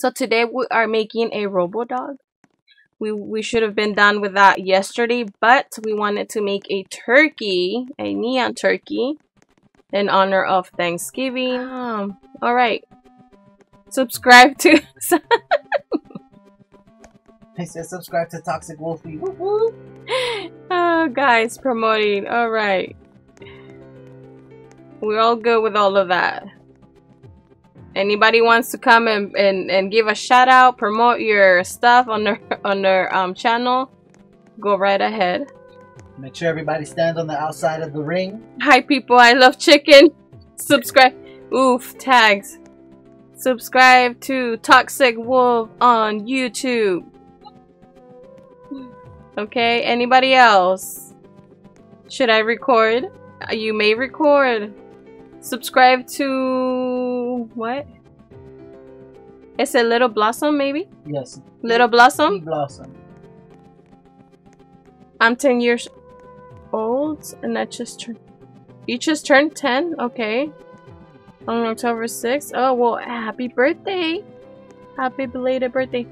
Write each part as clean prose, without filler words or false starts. So today we are making a RoboDog. We should have been done with that yesterday, but we wanted to make a turkey, a neon turkey, in honor of Thanksgiving. All right, subscribe to. I said subscribe to Toxic Wolfie. Oh, guys, promoting. All right, we're all good with all of that. Anybody wants to come and give a shout out, promote your stuff on their channel, go right ahead. Make sure everybody stands on the outside of the ring. Hi people, I love chicken. Subscribe. Oof, tags. Subscribe to Toxic Wolf on YouTube. Okay, anybody else? Should I record? You may record. Subscribe to what? It's a Little Blossom, maybe? Yes. Little Blossom? Little Blossom. I'm 10 years old and I just turned. You just turned 10? Okay. On October 6th. Oh, well, happy birthday. Happy belated birthday.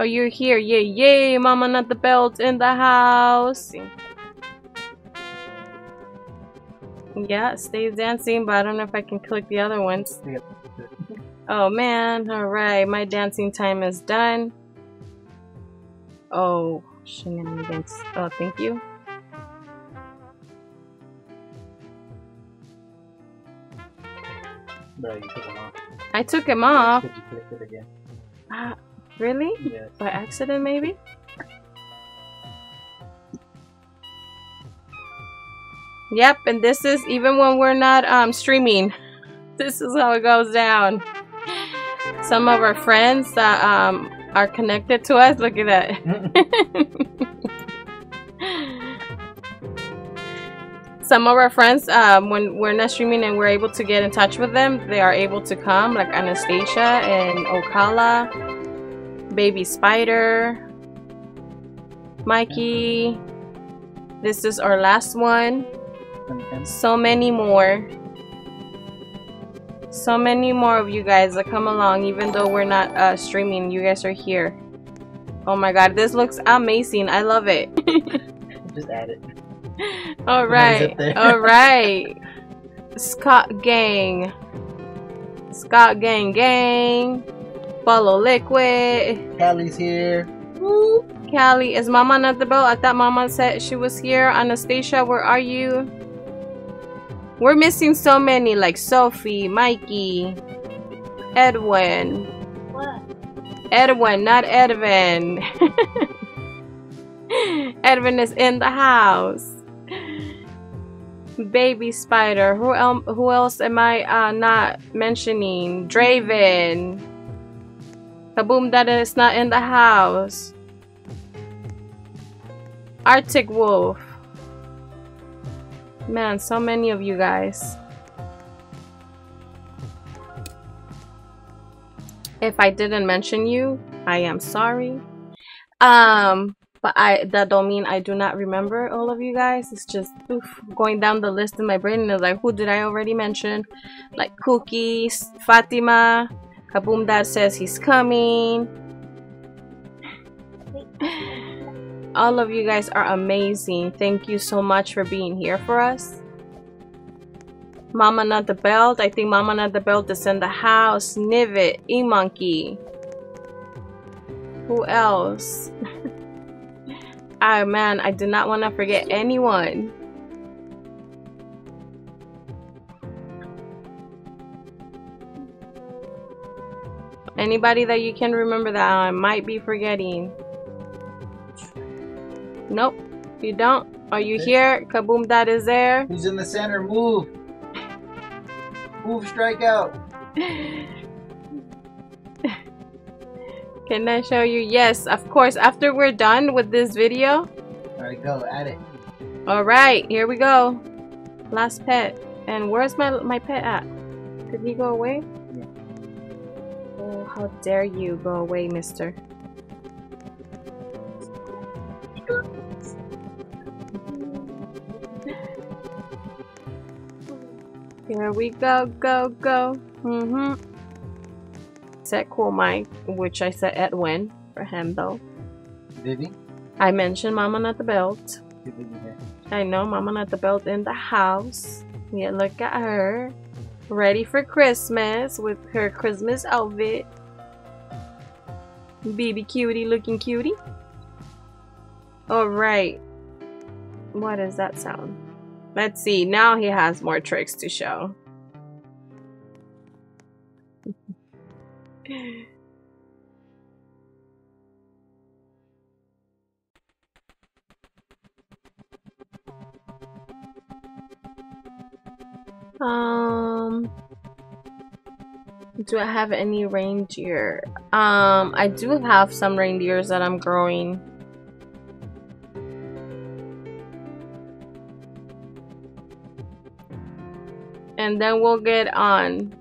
Oh, you're here. Yay, yay. Mama Nat the Belt in the house. Yeah, stay dancing, but I don't know if I can click the other ones. Oh man, alright, my dancing time is done. Oh, shenanigans. Oh, thank you. No, you took them off. I took him off. Did you click it again? Really? Yes. By accident, maybe? Yep, and this is even when we're not streaming. This is how it goes down. Some of our friends that are connected to us. Look at that. Some of our friends, when we're not streaming and we're able to get in touch with them, they are able to come, like Anastasia and Okala, Baby Spider, Mikey. This is our last one. So many more. So many more of you guys that come along even though we're not streaming. You guys are here. Oh my god, this looks amazing. I love it. Just add it. Alright. Alright. Scott Gang. Scott Gang Gang. Follow Liquid. Callie's here. Woo. Callie. Is Mama Nat the Belt? I thought Mama said she was here. Anastasia, where are you? We're missing so many, like Sophie, Mikey, Edwin. What? Edwin, not Edvin. Edvin is in the house. Baby Spider. Who else am I not mentioning? Draven. Kaboom Dad is not in the house. Arctic Wolf. Man, so many of you guys. If I didn't mention you, I am sorry. But that don't mean I do not remember all of you guys. It's just going down the list in my brain and it's like, who did I already mention? Like Cookies, Fatima, Kaboom Dad says he's coming. All of you guys are amazing. Thank you so much for being here for us. Mama Nat the Belt. I think Mama Nat the Belt is in the house. Nivet E-Monkey. Who else? Ah, man, I did not want to forget anyone. Anybody that you can remember that I might be forgetting. Nope, you don't. Are you here? Kaboom Dad is there. Who's in the center? Move. Move, strike out. Can I show you? Yes, of course. After we're done with this video. Alright, go at it. Alright, here we go. Last pet. And where's my pet at? Did he go away? Yeah. Oh, how dare you go away, mister. Here we go. Mm-hmm. said cool Mike, which I said Edwin for him though. Did he? I mentioned Mama Nat the Belt. I know Mama Nat the Belt in the house. Yeah, look at her. Ready for Christmas with her Christmas outfit. Baby cutie looking cutie. Alright. What is that sound? Let's see. Now he has more tricks to show. Do I have any reindeer? I do have some reindeers that I'm growing. And then we'll get on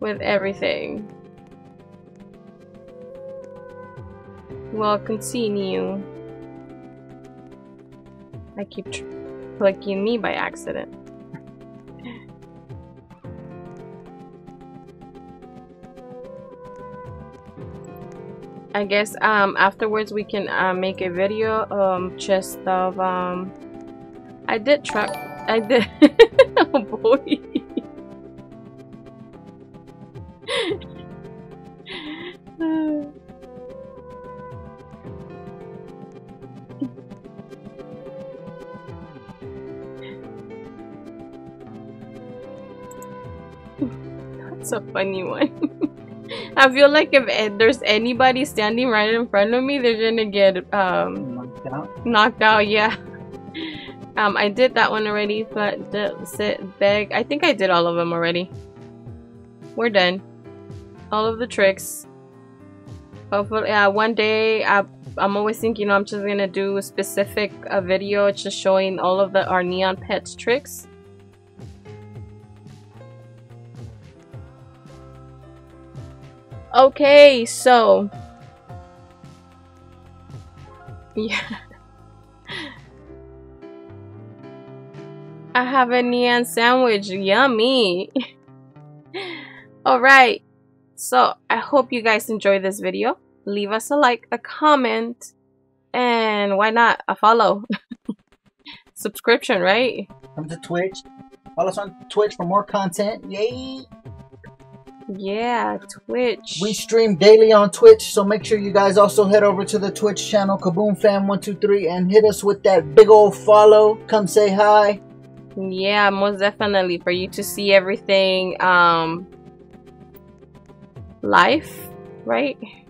with everything. We'll continue. I keep clicking me by accident. I guess afterwards we can make a video just of I did oh boy. That's a funny one. I feel like if there's anybody standing right in front of me, they're gonna get knocked out. Knocked out, yeah. I did that one already, but sit, beg. I think I did all of them already. We're done. All of the tricks. Hopefully, one day I'm always thinking I'm just gonna do a specific video just showing all of our neon pets tricks. Okay, so yeah, I have a neon sandwich, yummy. All right, so I hope you guys enjoyed this video. Leave us a like, a comment, and why not a follow? Subscription, right? Come to Twitch. Follow us on Twitch for more content. Yay! Yeah, Twitch. We stream daily on Twitch, so make sure you guys also head over to the Twitch channel, KaboomFam123, and hit us with that big old follow. Come say hi. Yeah, most definitely, for you to see everything live, right?